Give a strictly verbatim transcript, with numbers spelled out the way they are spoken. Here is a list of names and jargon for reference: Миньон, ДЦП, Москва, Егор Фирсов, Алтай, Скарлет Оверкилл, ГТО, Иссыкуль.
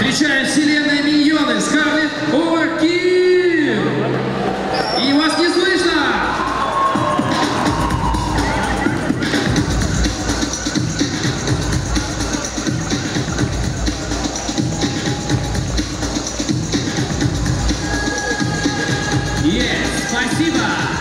Встречаем вселенные миньоны, Скарлет Оверкилл! И вас не слышно! Yes, спасибо!